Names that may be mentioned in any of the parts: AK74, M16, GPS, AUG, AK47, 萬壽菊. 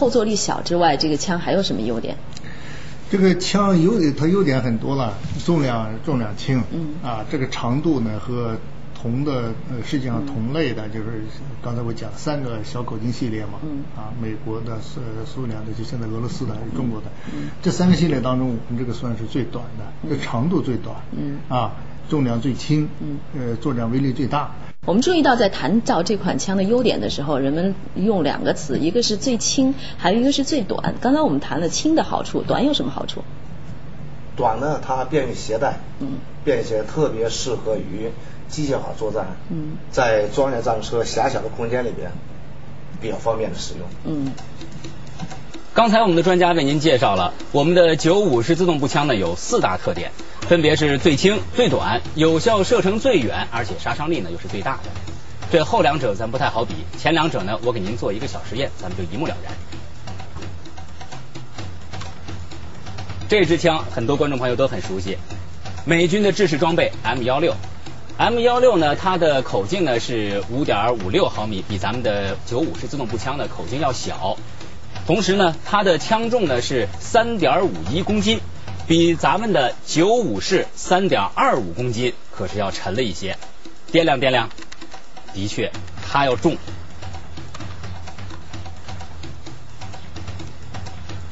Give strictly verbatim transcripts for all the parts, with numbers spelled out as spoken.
后坐力小之外，这个枪还有什么优点？这个枪优它优点很多了，重量重量轻，嗯啊，这个长度呢和同的呃世界上同类的，嗯、就是刚才我讲三个小口径系列嘛，嗯啊，美国的、呃、苏联的，就现在俄罗斯的、中国的，嗯、这三个系列当中，我们这个算是最短的，嗯、这长度最短，嗯啊，重量最轻，嗯呃，作战威力最大。我们注意到，在谈到这款枪的优点的时候，人们用两个词，一个是最轻，还有一个是最短。刚才我们谈了轻的好处，短有什么好处？短呢，它便于携带，嗯，便携特别适合于机械化作战，嗯，在装甲战车狭小的空间里边比较方便的使用，嗯。刚才我们的专家为您介绍了我们的九五式自动步枪呢有四大特点，分别是最轻、最短、有效射程最远，而且杀伤力呢又是最大的。这后两者咱不太好比，前两者呢我给您做一个小实验，咱们就一目了然。这支枪很多观众朋友都很熟悉，美军的制式装备 M 十六。M 十六 呢，它的口径呢是 五点五六毫米，比咱们的九五式自动步枪的口径要小。同时呢，它的枪重呢是 三点五一公斤，比咱们的九五式 三点二五公斤可是要沉了一些。掂量掂量，的确它要重。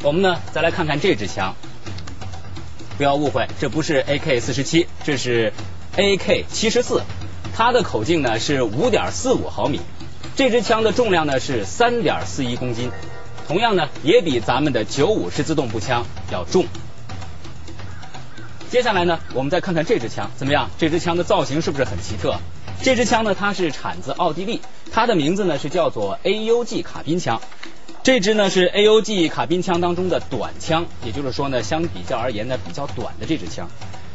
我们呢再来看看这支枪，不要误会，这不是 A K 四十七， 这是 A K 七十四， 它的口径呢是 五点四五毫米，这支枪的重量呢是 三点四一公斤。同样呢，也比咱们的九五式自动步枪要重。接下来呢，我们再看看这支枪怎么样？这支枪的造型是不是很奇特？这支枪呢，它是产自奥地利，它的名字呢是叫做 A U G 卡宾枪。这支呢是 A U G 卡宾枪当中的短枪，也就是说呢，相比较而言呢比较短的这支枪。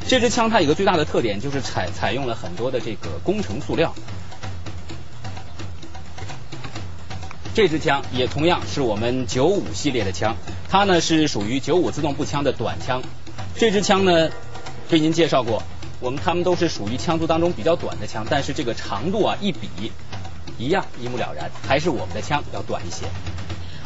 这支枪它有个最大的特点就是采采用了很多的这个工程塑料。这支枪也同样是我们九五系列的枪，它呢是属于九五自动步枪的短枪。这支枪呢，对您介绍过，我们它们都是属于枪族当中比较短的枪，但是这个长度啊一比，一样一目了然，还是我们的枪要短一些。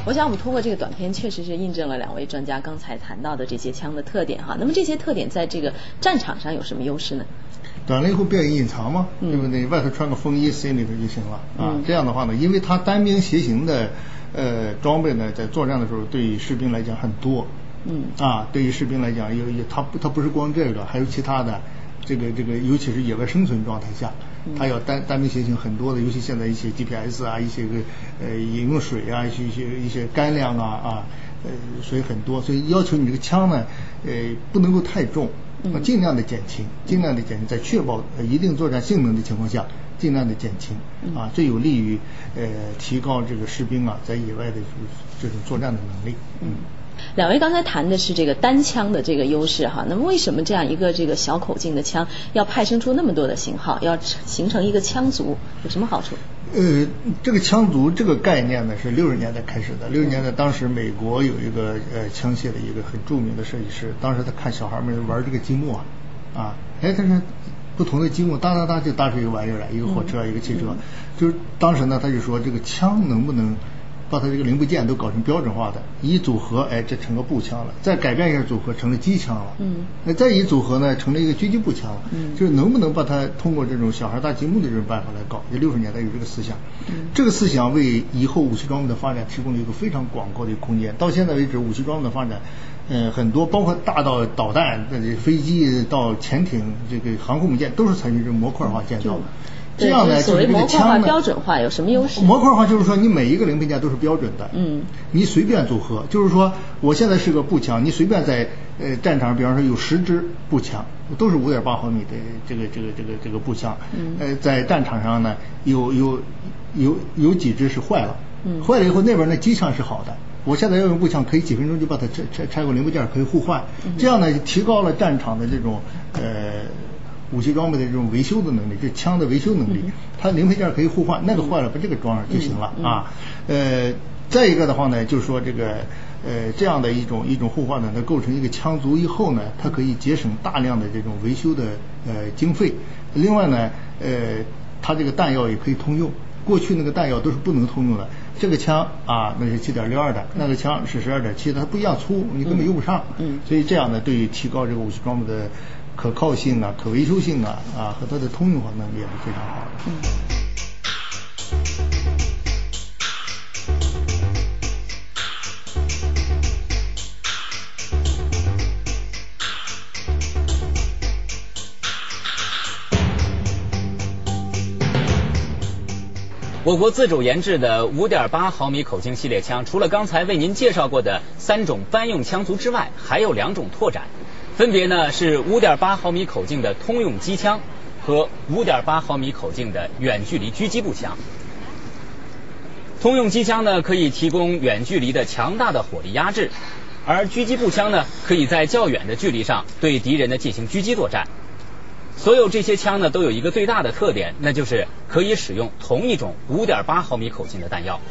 我想我们通过这个短片确实是印证了两位专家刚才谈到的这些枪的特点哈。那么这些特点在这个战场上有什么优势呢？短了以后便于隐藏嘛，对不对？外头穿个风衣塞里头就行了啊。嗯、这样的话呢，因为它单兵携行的呃装备呢，在作战的时候对于士兵来讲很多。嗯啊，对于士兵来讲，有有它它不是光这个，还有其他的。这个这个，尤其是野外生存状态下，它要单单兵携行很多的，尤其现在一些 G P S 啊，一些个呃饮用水啊，一些一些一些干粮啊啊，呃，所以很多，所以要求你这个枪呢，呃，不能够太重，尽量的减轻，尽量的减轻，在确保一定作战性能的情况下，尽量的减轻，啊，这有利于呃提高这个士兵啊在野外的这种作战的能力，嗯。两位刚才谈的是这个单枪的这个优势哈，那么为什么这样一个这个小口径的枪要派生出那么多的型号，要形成一个枪族，有什么好处？呃，这个枪族这个概念呢是六十年代开始的。六十年代当时美国有一个呃枪械的一个很著名的设计师，当时他看小孩们玩这个积木啊，啊，哎，他说不同的积木哒哒哒就搭出一个玩意儿来，一个火车，一个汽车，嗯、就是当时呢他就说这个枪能不能把它这个零部件都搞成标准化的，一组合，哎，这成个步枪了；再改变一下组合，成了机枪了。嗯，那再一组合呢，成了一个狙击步枪了。嗯，就是能不能把它通过这种小孩搭积木的这种办法来搞？这六十年代有这个思想，嗯、这个思想为以后武器装备的发展提供了一个非常广阔的空间。到现在为止，武器装备的发展，呃，很多包括大到导弹、飞机到潜艇，这个航空母舰都是采取这种模块化建造的。嗯，这样呢，就是这个枪呢，标准化有什么优势？模块化就是说，你每一个零配件都是标准的，嗯，你随便组合，就是说，我现在是个步枪，你随便在呃战场，比方说有十支步枪，都是五点八毫米的这个这个这个这个步枪，嗯，呃，在战场上呢，有有有有几支是坏了，嗯，坏了以后那边的机枪是好的。我现在要用步枪，可以几分钟就把它拆拆拆过零部件，可以互换，这样呢，提高了战场的这种呃。武器装备的这种维修的能力，这枪的维修能力，它零配件可以互换，那个坏了把这个装上就行了啊。呃，再一个的话呢，就是说这个呃这样的一种一种互换呢，它构成一个枪族以后呢，它可以节省大量的这种维修的呃经费。另外呢，呃，它这个弹药也可以通用。过去那个弹药都是不能通用的。这个枪啊，那是七点六二的，那个枪是十二点七的，它不一样粗，你根本用不上。嗯，所以这样呢，对于提高这个武器装备的可靠性啊、可维修性啊啊和它的通用化能力也是非常好的。嗯。 我国自主研制的 五点八 毫米口径系列枪，除了刚才为您介绍过的三种班用枪族之外，还有两种拓展，分别呢是 五点八 毫米口径的通用机枪和 五点八 毫米口径的远距离狙击步枪。通用机枪呢可以提供远距离的强大的火力压制，而狙击步枪呢可以在较远的距离上对敌人呢进行狙击作战。 所有这些枪呢，都有一个最大的特点，那就是可以使用同一种 五点八 毫米口径的弹药。